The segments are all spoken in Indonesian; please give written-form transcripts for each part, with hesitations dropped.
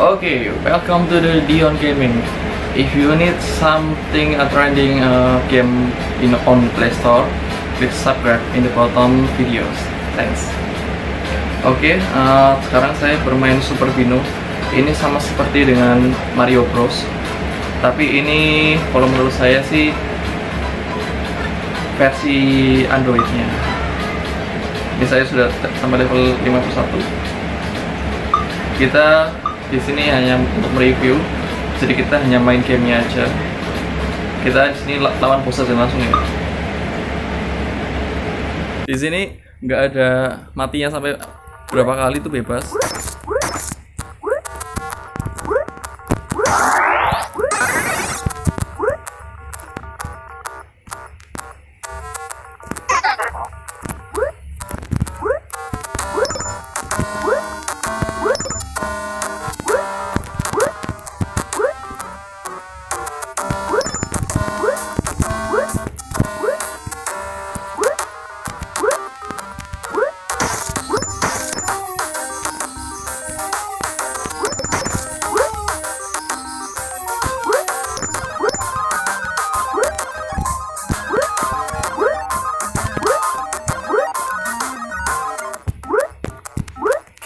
Okay, welcome to the D Ryan Gaming. If you need something trending game on Play Store, please subscribe in the bottom videos. Thanks. Oke, sekarang saya bermain Super Bino. Ini sama seperti dengan Mario Bros. Tapi ini kalau menurut saya sih versi Androidnya. Ini saya sudah sampai level 51. Kita di sini hanya untuk mereview, jadi kita hanya main gamenya aja. Kita di sini lawan bosnya langsung ya. Di sini nggak ada matinya sampai berapa kali itu bebas.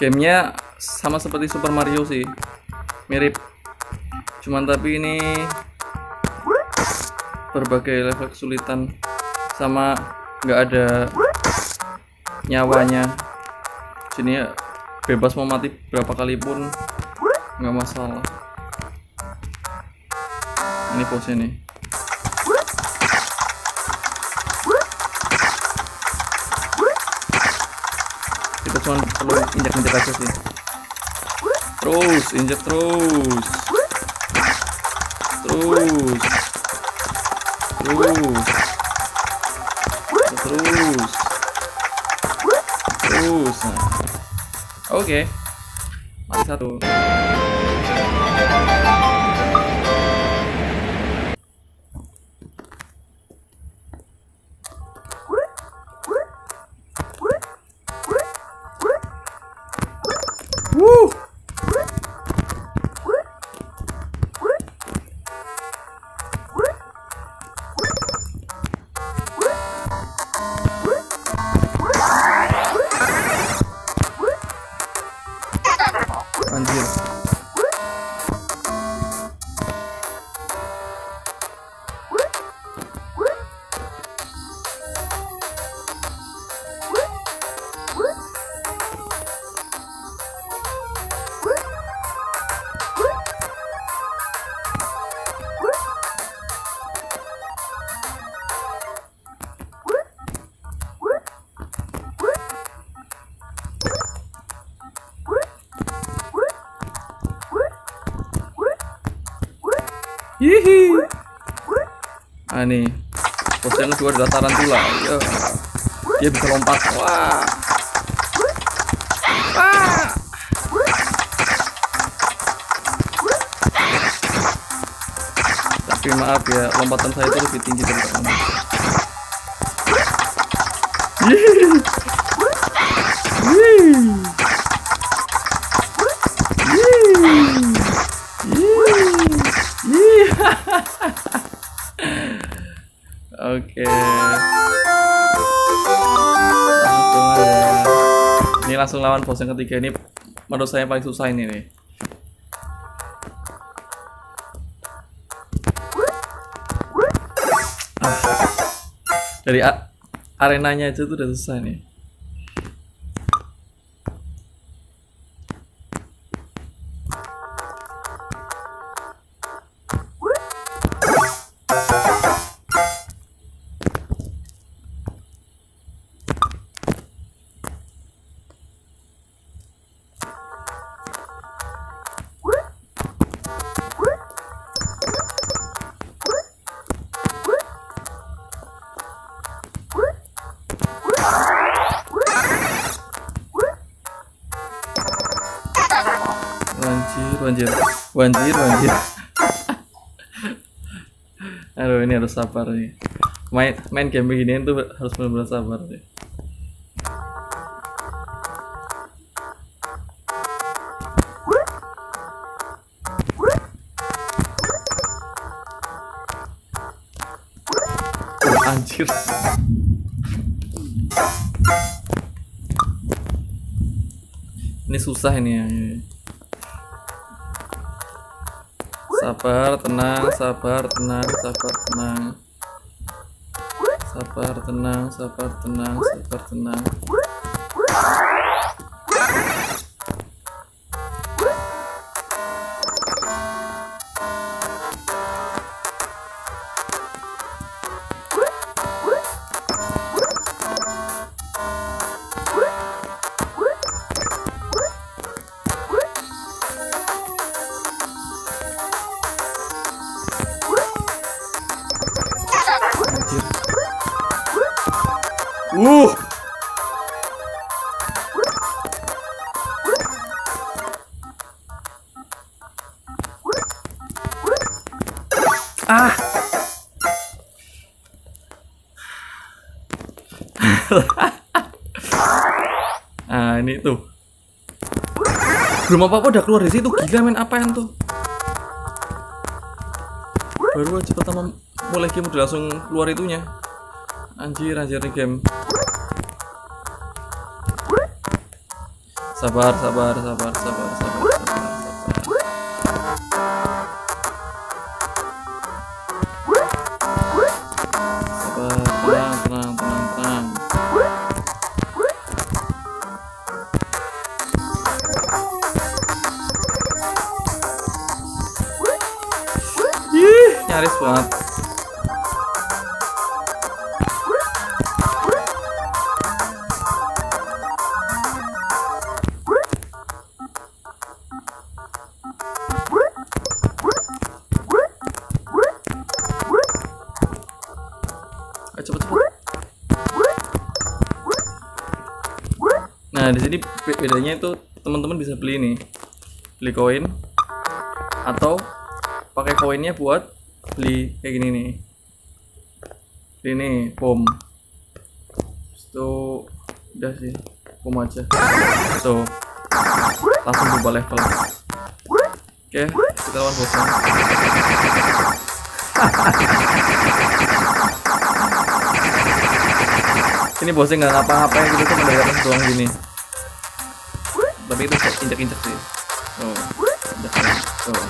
Gamenya sama seperti Super Mario sih, mirip, cuman tapi ini berbagai level kesulitan sama nggak ada nyawanya, jadi bebas mau mati berapa kali pun nggak masalah. Ini posenya nih. Cuma perlu injak-injak aja sih, terus injak terus. Nah. Oke, mati satu. Anjir. Hihi. Ah nih, bos yang kedua adalah tarantula. Dia bisa lompat. Wah. Ah. Tapi maaf ya, lompatan saya itu lebih tinggi dari kamu. Oke, langsung aja. Ini langsung lawan bos yang ketiga. Ini menurut saya paling susah ini nih. Dari arenanya aja tuh udah susah nih. Banjir. Aduh, ini harus sabar nih. Main game beginian tuh harus benar-benar sabar deh. Anjir. Ini susah ini ya. Sabar, tenang, sabar, tenang, sabar, tenang. Sabar, tenang, sabar, tenang, sabar, tenang. Ah. Ah, ini tuh. Belum apa-apa udah keluar dari situ. Gila main apaan tuh? Baru aja pertama mulai game udah langsung keluar itunya. Anjir, anjir nih game. Sabar, sabar, sabar, sabar, sabar, sabar, sabar. Sabar, tenang, tenang, tenang, tenang. Ih, nyaris banget. Nah, di sini bedanya itu teman-teman bisa beli nih, beli koin atau pakai koinnya buat beli kayak gini nih. Ini bom. Itu udah sih, bom aja. Tuh. Langsung berubah level. Oke, kita lawan bosan. Ini bosnya nggak ngapa-ngapain gitu tuh, mendadak doang gini. Tapi itu injek-injek sih. Oh, injek. Oh.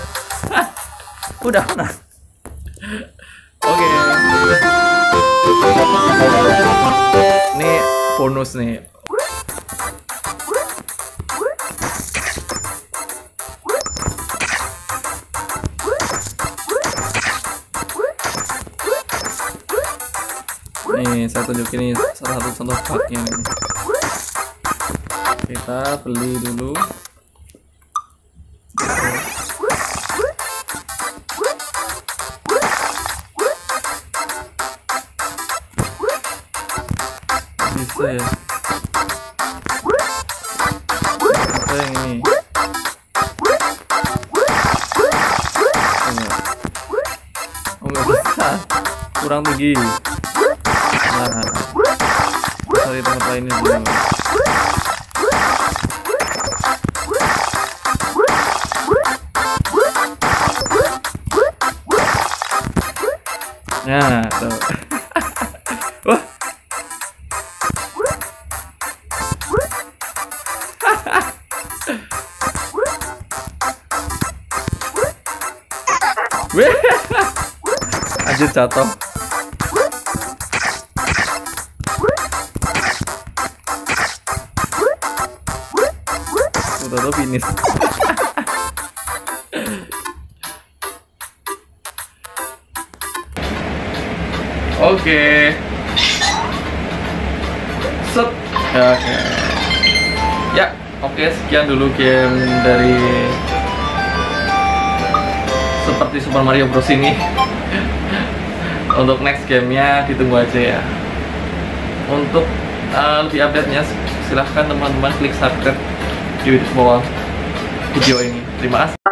Udah menang. Oke. Ini bonus nih. Nih, saya tunjukin ini salah satu contoh bugnya nih. Kita beli dulu. Bisa ya. Bisa yang ini. Oh, nggak bisa. Kurang tinggi. Nah, cari tempat lainnya dulu. Nah, tuh. Wah. Weh. Anjir jatuh. Udah finish. Oke. Set. Oke. Ya, oke, sekian dulu game dari seperti Super Mario Bros ini. Untuk next gamenya ditunggu aja ya. Untuk di update-nya silahkan teman-teman klik subscribe di bawah video ini. Terima kasih.